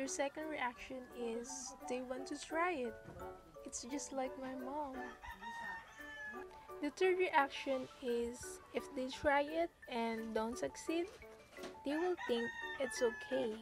Their second reaction is they want to try it. It's just like my mom. The third reaction is if they try it and don't succeed, they will think it's okay.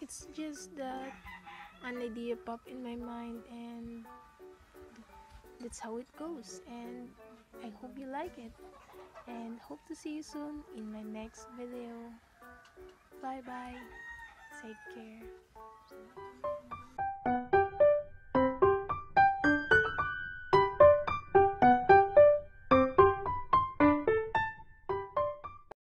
It's just that an idea popped in my mind, and that's how it goes, and I hope you like it, and hope to see you soon in my next video. Bye bye, take care.